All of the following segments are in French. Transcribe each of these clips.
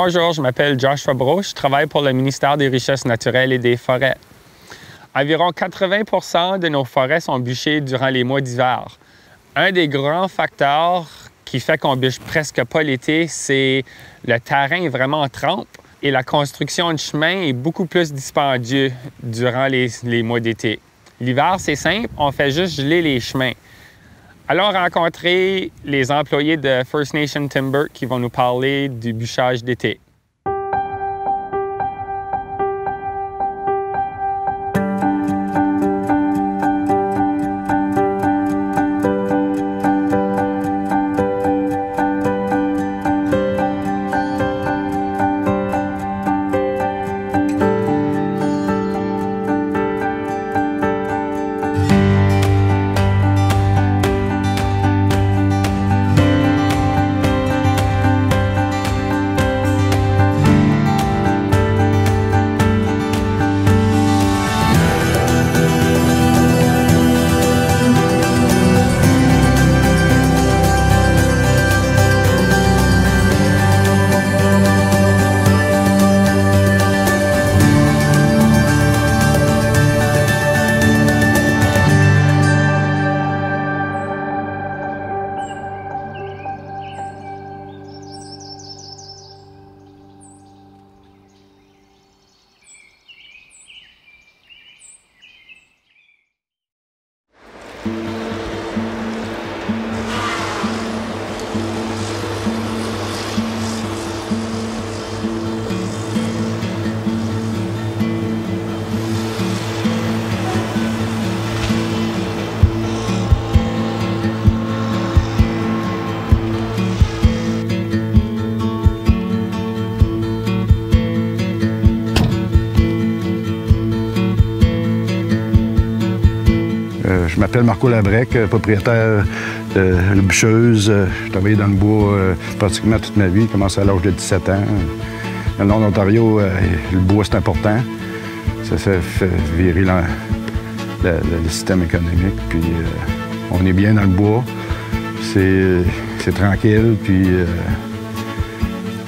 Bonjour, je m'appelle Joshua Broche, je travaille pour le ministère des Richesses naturelles et des forêts. Environ 80 % de nos forêts sont bûchées durant les mois d'hiver. Un des grands facteurs qui fait qu'on bûche presque pas l'été, c'est le terrain est vraiment en trempe et la construction de chemin est beaucoup plus dispendieuse durant les mois d'été. L'hiver, c'est simple, on fait juste geler les chemins. Allons rencontrer les employés de First Nation Timber qui vont nous parler du bûchage d'été. Je m'appelle Marco Labrec, propriétaire de la bûcheuse. J'ai travaillé dans le bois pratiquement toute ma vie. J'ai commencé à l'âge de 17 ans. Dans le nord d'Ontario, le bois, c'est important. Ça fait virer le système économique. Puis on est bien dans le bois. C'est tranquille. Puis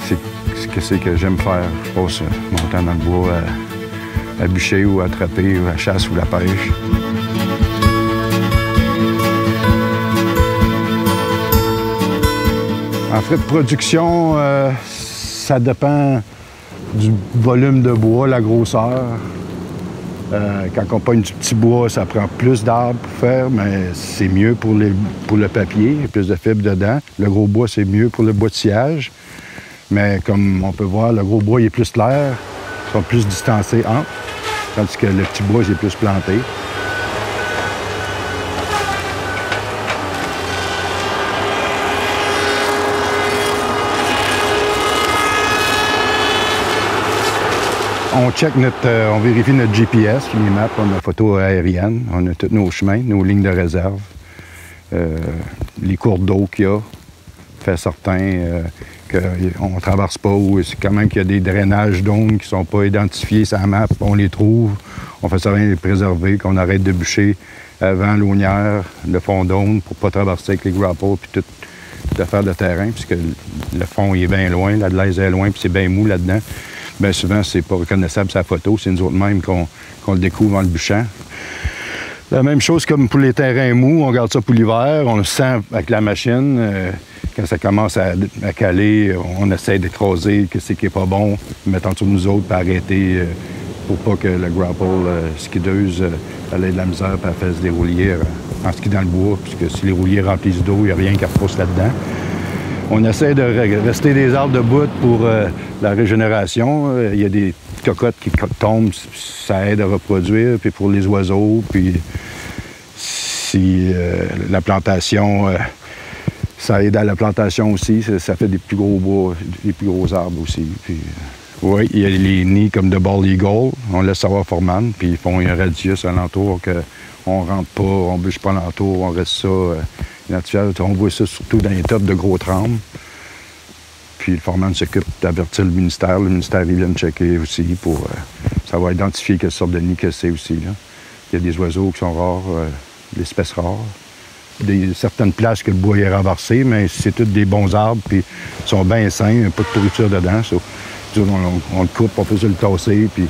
c'est ce que j'aime faire. Je passe mon temps dans le bois à bûcher ou à attraper, ou à chasse ou à la pêche. En frais de production, ça dépend du volume de bois, la grosseur. Quand on pogne du petit bois, ça prend plus d'arbres pour faire, mais c'est mieux pour le papier, plus de fibres dedans. Le gros bois, c'est mieux pour le bois de sciage. Mais comme on peut voir, le gros bois, il est plus clair, ils sont plus distancés entre, tandis que le petit bois, il est plus planté. On check on vérifie notre GPS, les maps, on a photo aérienne, on a tous nos chemins, nos lignes de réserve, les cours d'eau qu'il y a, fait certain qu'on ne traverse pas, ou c'est quand même qu'il y a des drainages d'ondes qui ne sont pas identifiés sur la map, on les trouve, on fait certain de les préserver, qu'on arrête de bûcher avant l'oignière, le fond d'onde, pour ne pas traverser avec les grapples puis toute affaire de terrain, puisque le fond il est bien loin, la glaise est loin, puis c'est bien mou là-dedans. Bien souvent, c'est pas reconnaissable sa photo. C'est nous autres mêmes qu'on le découvre en le bûchant. La même chose comme pour les terrains mous. On garde ça pour l'hiver. On le sent avec la machine. Quand ça commence à caler, on essaie d'écraser ce qui n'est pas bon, mettre en dessous de nous autres pour arrêter pour pas que le grapple skideuse ait de la misère et fasse des rouliers en ski dans le bois. Puisque si les rouliers remplissent d'eau, il n'y a rien qui repousse là-dedans. On essaie de rester des arbres debout pour la régénération. Il y a des cocottes qui tombent, ça aide à reproduire, puis pour les oiseaux. Puis si la plantation, ça aide à la plantation aussi. Ça fait des plus gros bois, des plus gros arbres aussi. Puis, oui, il y a les nids comme de bald eagle. On laisse savoir Foreman, puis ils font un radius alentour qu'on rentre pas, on bûche pas alentour, on reste ça. On voit ça surtout dans les tops de gros trembles. Puis le foreman s'occupe d'avertir le ministère. Le ministère vient de checker aussi pour savoir identifier quelle sorte de nid que c'est aussi. Là. Il y a des oiseaux qui sont rares, l'espèce rare. certaines places que le bois est renversé, mais c'est tous des bons arbres, puis ils sont bien sains, pas de pourriture dedans. So, on le coupe, on fait ça le tasser, puis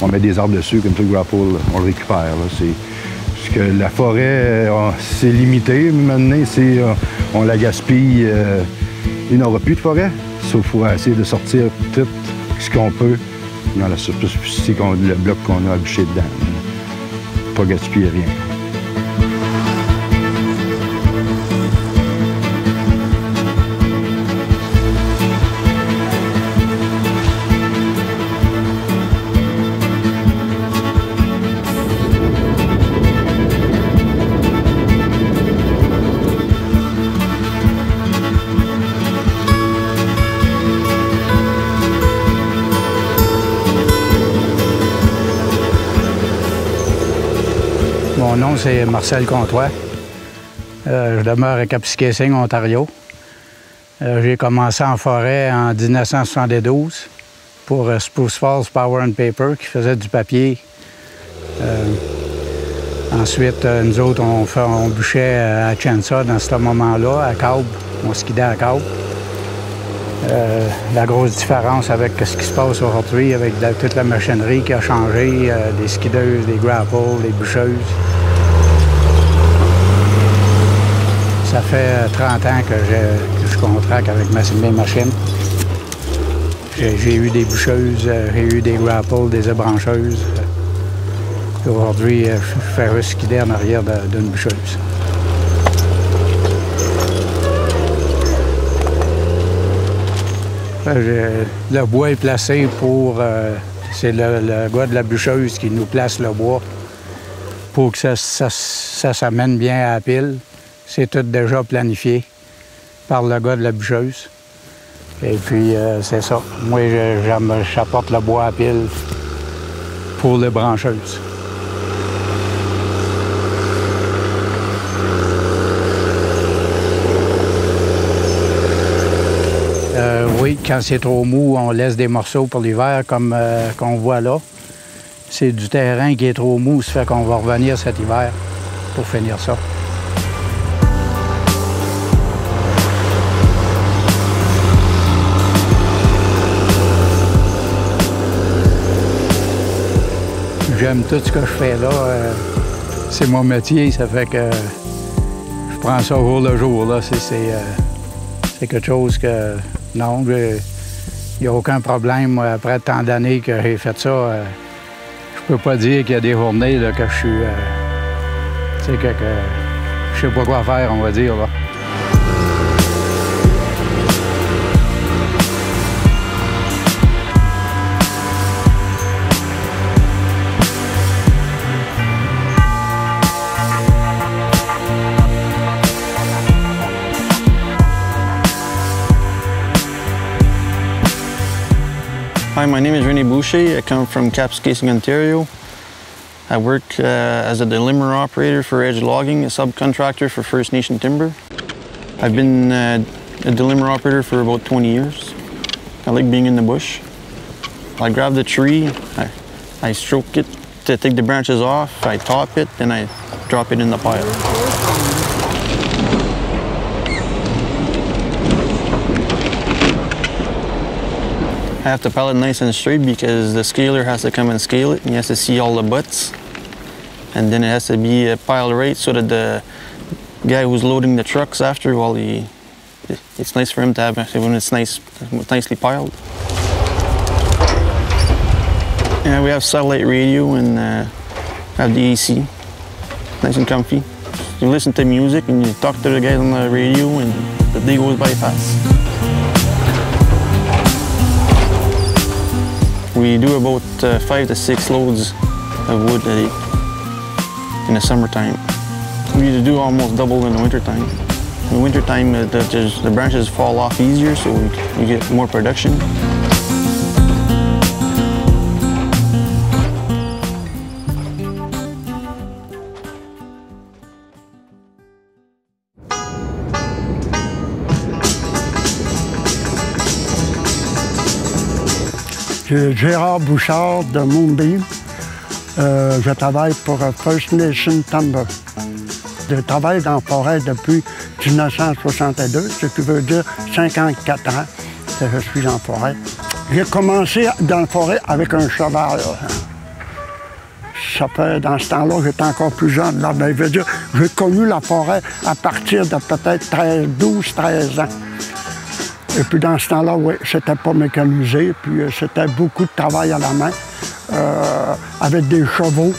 on met des arbres dessus, comme ça, le grapple, on le récupère. Parce que la forêt, c'est limité. Maintenant, on la gaspille, il n'y aura plus de forêt. Sauf qu'il faut essayer de sortir tout ce qu'on peut dans la superficie, le bloc qu'on a bûché dedans. Pas gaspiller rien. Mon nom, c'est Marcel Comtois. Je demeure à Kapuskasing, Ontario. J'ai commencé en forêt en 1972 pour Spruce Falls Power and Paper, qui faisait du papier. Ensuite, nous autres, on bûchait à Chansa dans ce moment-là, à Caub. On skidait à Caub. La grosse différence avec ce qui se passe aujourd'hui, avec toute la machinerie qui a changé, des skideuses, des grapples, des bûcheuses. Ça fait 30 ans que je contracte avec mes machines. J'ai eu des boucheuses, j'ai eu des grapples, des ébrancheuses. Aujourd'hui, je fais un skidé en arrière d'une boucheuse. Le bois est placé pour... c'est le gars de la bûcheuse qui nous place le bois pour que ça s'amène bien à la pile. C'est tout déjà planifié par le gars de la bûcheuse. Et puis, c'est ça. Moi, j'apporte le bois à pile pour les brancheuses. Oui, quand c'est trop mou, on laisse des morceaux pour l'hiver, comme qu'on voit là. C'est du terrain qui est trop mou, ça fait qu'on va revenir cet hiver pour finir ça. J'aime tout ce que je fais là. C'est mon métier, ça fait que je prends ça au jour le jour. C'est quelque chose que... Non, il n'y a aucun problème. Après tant d'années que j'ai fait ça, je peux pas dire qu'il y a des journées là, que je suis... je sais pas quoi faire, on va dire. Là. Hi, my name is René Boucher. I come from Kapuskasing, Ontario. I work as a delimber operator for Edge Logging, a subcontractor for First Nation Timber. I've been a delimber operator for about 20 years. I like being in the bush. I grab the tree, I stroke it to take the branches off, I top it, then I drop it in the pile. I have to pile it nice and straight because the scaler has to come and scale it, and you have to see all the butts. And then it has to be piled right so that the guy who's loading the trucks after, well, it's nice for him to have it when it's nicely piled. And we have satellite radio and have the AC, nice and comfy. You listen to music and you talk to the guys on the radio, and the day goes by fast. We do about 5 to 6 loads of wood a day in the summertime. We do almost double in the wintertime. In the wintertime, the branches fall off easier, so we get more production. Gérard Bouchard de Moonbeam. Je travaille pour First Nation Timber. Je travaille dans la forêt depuis 1962, ce qui veut dire 54 ans que je suis en forêt. J'ai commencé dans la forêt avec un cheval. Ça fait, dans ce temps-là, j'étais encore plus jeune. Là, ben, je veux dire, j'ai connu la forêt à partir de peut-être 12-13 ans. Et puis dans ce temps-là, oui, c'était pas mécanisé, puis c'était beaucoup de travail à la main, avec des chevaux,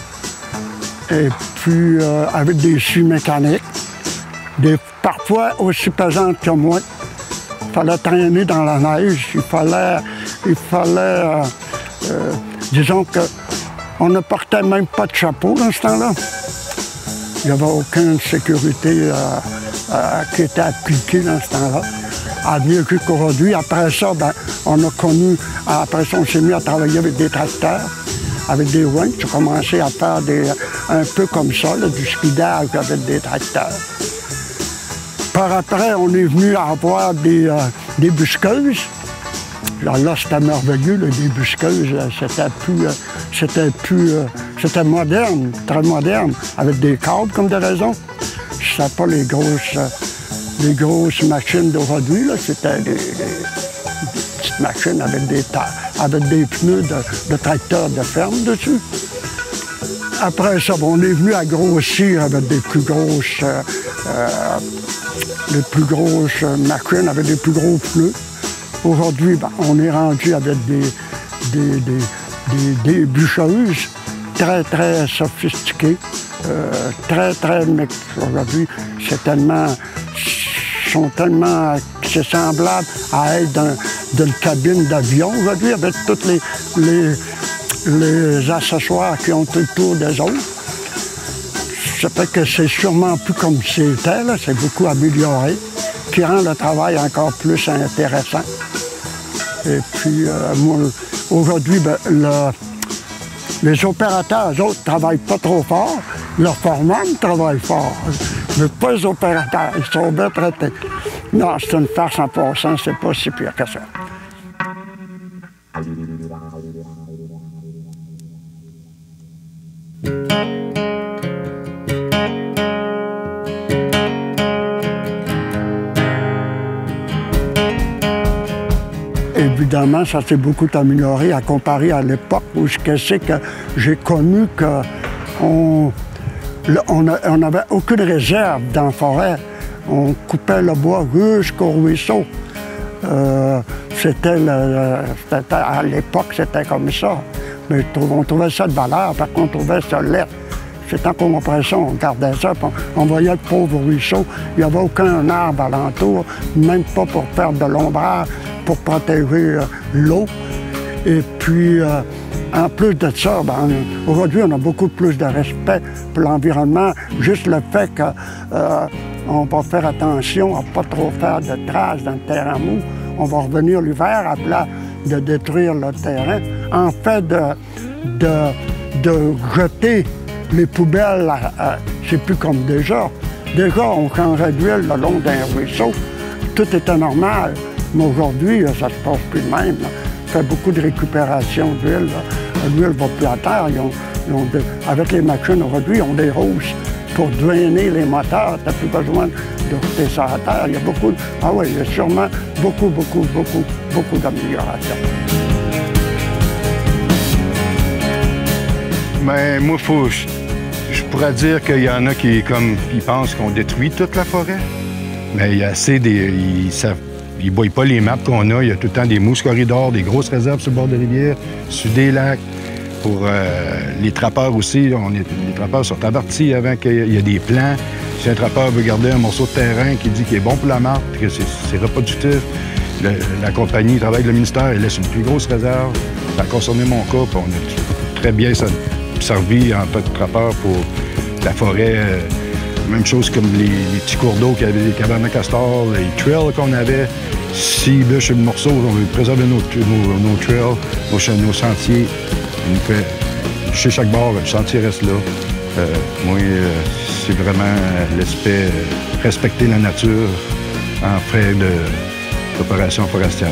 et puis avec des scies mécaniques, parfois aussi pesantes que moi. Il fallait traîner dans la neige, il fallait disons qu'on ne portait même pas de chapeau dans ce temps-là. Il n'y avait aucune sécurité qui était appliquée dans ce temps-là. À mieux qu'aujourd'hui. Après ça, ben, on s'est mis à travailler avec des tracteurs, avec des winches. J'ai commencé à faire un peu comme ça, là, du speedage avec des tracteurs. Par après, on est venu à avoir des busqueuses. Alors là, c'était merveilleux, là, des busqueuses. C'était moderne, très moderne, avec des câbles comme des raisons. C'était pas les grosses. Les grosses machines d'aujourd'hui, c'était des petites machines avec des pneus de tracteurs de ferme dessus. Après ça, on est venu à grossir avec des plus grosses machines, avec des plus gros pneus. Aujourd'hui, ben, on est rendu avec des bûcheuses très, très sophistiquées, très, très... Aujourd'hui, c'est tellement... sont tellement... c'est semblable à être d'une cabine d'avion aujourd'hui avec tous les accessoires qui ont tout le tour des autres. Ça fait que c'est sûrement plus comme c'était, c'est beaucoup amélioré, qui rend le travail encore plus intéressant. Et puis, aujourd'hui, ben, les opérateurs, eux autres, ne travaillent pas trop fort. Leurs foremans travaillent fort, mais pas les opérateurs. Ils sont bien traités. Non, c'est une farce en passant, c'est pas si pire que ça. Évidemment, ça s'est beaucoup amélioré à comparer à l'époque où c'est que j'ai connu qu'on n'avait aucune réserve dans la forêt. On coupait le bois jusqu'au ruisseau. À l'époque, c'était comme ça. Mais on trouvait ça de valeur parce qu'on trouvait ça laid. C'est tant qu'on comprenait ça, on gardait ça, on voyait le pauvre ruisseau. Il n'y avait aucun arbre alentour, même pas pour faire de l'ombrage, pour protéger l'eau. Et puis, en plus de ça, ben, aujourd'hui, on a beaucoup plus de respect pour l'environnement. Juste le fait qu'on va faire attention à ne pas trop faire de traces dans le terrain mou. On va revenir l'hiver à plat de détruire le terrain. En fait, de jeter les poubelles, c'est plus comme déjà. Déjà, on changeait d'huile le long d'un ruisseau. Tout était normal. Mais aujourd'hui, ça se passe plus de même. On fait beaucoup de récupération d'huile. L'huile va plus à terre. Avec les machines aujourd'hui, on dérousse pour drainer les moteurs. Tu n'as plus besoin de router ça à terre. Il y a beaucoup. Ah oui, il y a sûrement beaucoup d'améliorations. Mais moi, je pourrais dire qu'il y en a qui pensent qu'on détruit toute la forêt. Mais il y a assez des. Ils ne voient pas les maps qu'on a. Il y a tout le temps des mousses corridors, des grosses réserves sur le bord de rivière, sur des lacs. Pour les trappeurs aussi, les trappeurs sont avertis avant qu'il y ait des plans. Si un trappeur veut garder un morceau de terrain qui dit qu'il est bon pour la marque, que c'est reproductif, la compagnie travaille avec le ministère, elle laisse une plus grosse réserve. Ça a concerné mon cas, on a très bien servi en tant que trappeur pour la forêt. Même chose comme les petits cours d'eau qu'il y avait, les cavernes à castors, les trails qu'on avait. S'ils bûchent le morceau, on veut préserver nos trails, nos sentiers. Chez chaque bord, le sentier reste là. C'est vraiment l'aspect respecter la nature en fait de préparation forestière.